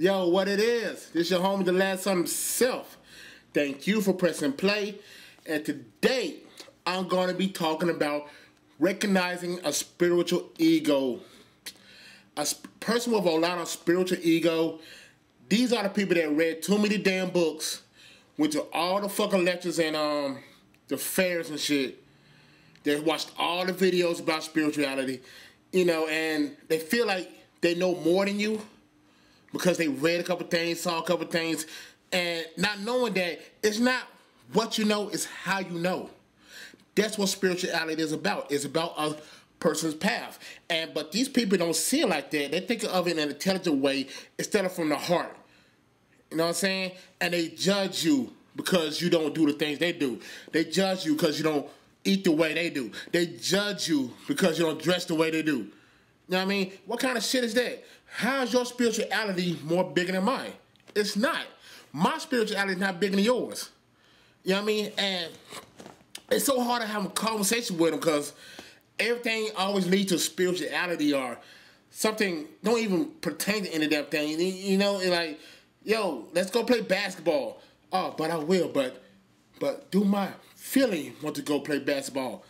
Yo, what it is? This your homie, The Last Son himself. Thank you for pressing play. And today, I'm going to be talking about recognizing a spiritual ego. A person with a lot of spiritual ego. These are the people that read too many damn books, went to all the fucking lectures and the fairs and shit. They watched all the videos about spirituality, you know, and they feel like they know more than you, because they read a couple things, saw a couple things, and not knowing that it's not what you know, it's how you know. That's what spirituality is about. It's about a person's path. But these people don't see it like that. They think of it in an intelligent way instead of from the heart. You know what I'm saying? And they judge you because you don't do the things they do. They judge you because you don't eat the way they do. They judge you because you don't dress the way they do. You know what I mean? What kind of shit is that? How is your spirituality more bigger than mine? It's not. My spirituality is not bigger than yours. You know what I mean? And it's so hard to have a conversation with them because everything always leads to spirituality or something don't even pertain to any of that thing. You know, it's like, yo, let's go play basketball. Oh, but I will, but do my feeling want to go play basketball?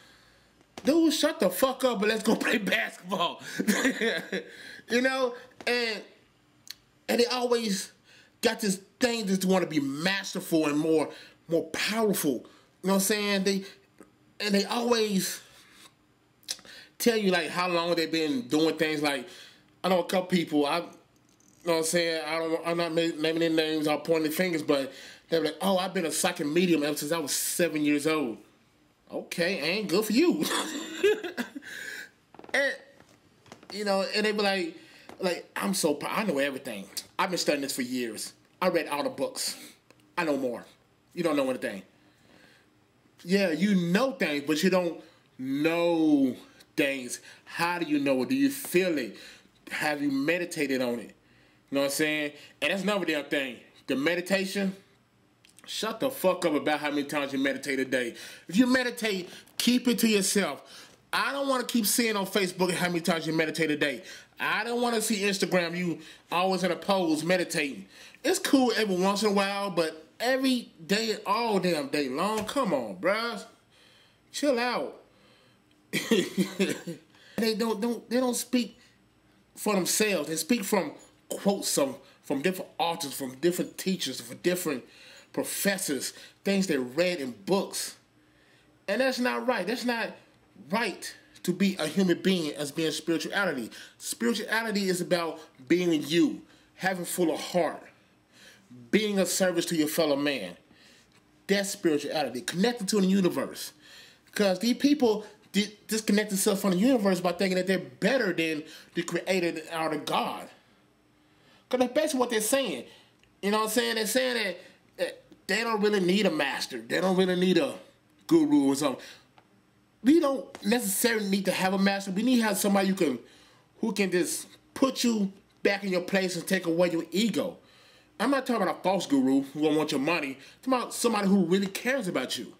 Dude, shut the fuck up and let's go play basketball. You know? And they always got this thing just to want to be masterful and more powerful. You know what I'm saying? They always tell you like how long they've been doing things. Like I know a couple people, you know what I'm saying, I'm not naming their names or pointing fingers, but they're like, oh, I've been a psychic medium ever since I was 7 years old. Okay, ain't good for you. And, you know, and they be like, I'm so proud. I know everything. I've been studying this for years. I read all the books. I know more. You don't know anything. Yeah, you know things, but you don't know things. How do you know it? Do you feel it? Have you meditated on it? You know what I'm saying? And that's another damn thing. The meditation. Shut the fuck up about how many times you meditate a day. If you meditate, keep it to yourself. I don't want to keep seeing on Facebook how many times you meditate a day. I don't want to see Instagram you always in a pose meditating. It's cool every once in a while, but every day, all damn day long, come on, bruh. Chill out. They don't speak for themselves. They speak from quotes from different authors, from different teachers, from different professors, things they read in books. And that's not right. That's not right to be a human being as being spirituality. Spirituality is about being you, having full of heart, being of service to your fellow man. That's spirituality, connected to the universe. Because these people disconnect themselves from the universe by thinking that they're better than the creator or the God. Because that's basically what they're saying. You know what I'm saying? They're saying that they don't really need a master. They don't really need a guru or something. We don't necessarily need to have a master. We need to have somebody who can just put you back in your place and take away your ego. I'm not talking about a false guru who don't want your money. I'm talking about somebody who really cares about you.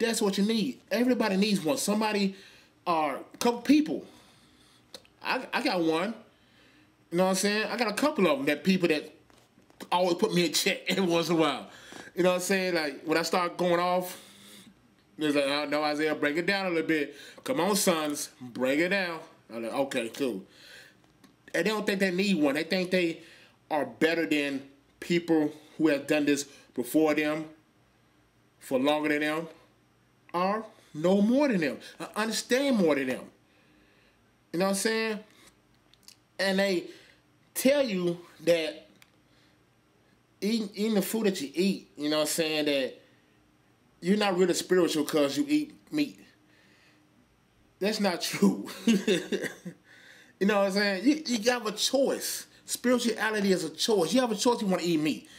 That's what you need. Everybody needs one. Somebody or a couple people. I got one. You know what I'm saying? I got a couple of them that people that always put me in check every once in a while. You know what I'm saying? Like, when I start going off, it's like, oh, no, Isaiah, break it down a little bit. Come on, sons, break it down. I'm like, okay, cool. And they don't think they need one. They think they are better than people who have done this before them, for longer than them, or know more than them, or understand more than them. You know what I'm saying? And they tell you that Eating the food that you eat, you know what I'm saying, that you're not really spiritual because you eat meat. That's not true. You know what I'm saying? You have a choice. Spirituality is a choice. You have a choice if you want to eat meat.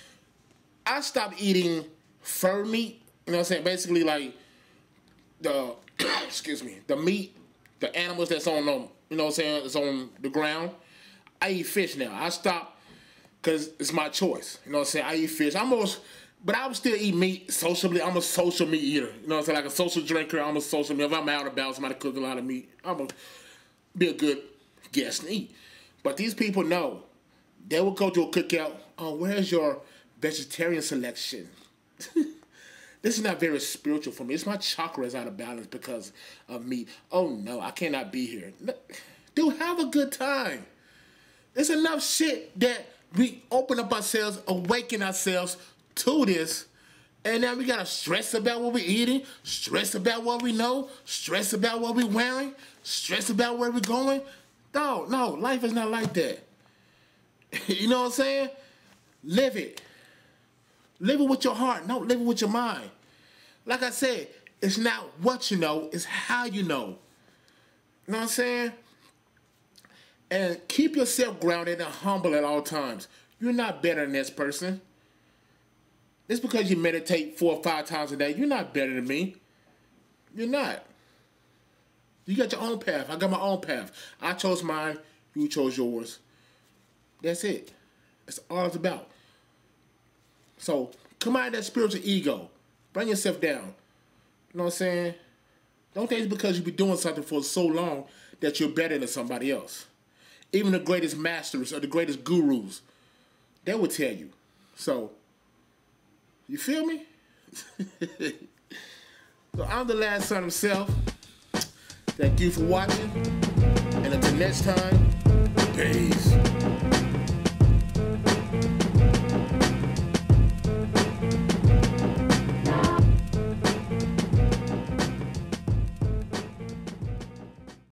I stopped eating fur meat, you know what I'm saying? Basically like the, excuse me, the meat, the animals that's on them, you know what I'm saying, that's on the ground. I eat fish now. I stopped. Because it's my choice. You know what I'm saying? I eat fish. But I would still eat meat socially. I'm a social meat eater. You know what I'm saying? Like a social drinker, I'm a social meat. If I'm out about somebody cooking a lot of meat, I'm going to be a good guest and eat. But these people know They will go to a cookout. Oh, where's your vegetarian selection? This is not very spiritual for me. It's my chakra is out of balance because of meat. Oh, no, I cannot be here. Dude, have a good time. There's enough shit that we open up ourselves, awaken ourselves to this, and now we got to stress about what we're eating, stress about what we know, stress about what we're wearing, stress about where we're going. No, life is not like that. You know what I'm saying? Live it. Live it with your heart. No, live it with your mind. Like I said, it's not what you know, it's how you know. You know what I'm saying? And keep yourself grounded and humble at all times. You're not better than this person. Just because you meditate 4 or 5 times a day, you're not better than me. You're not. You got your own path. I got my own path. I chose mine. You chose yours. That's it. That's all it's about. So, come out of that spiritual ego. Bring yourself down. You know what I'm saying? Don't think it's because you've been doing something for so long that you're better than somebody else. Even the greatest masters or the greatest gurus, they will tell you. So, you feel me? So, I'm the last son himself. Thank you for watching. And until next time, peace.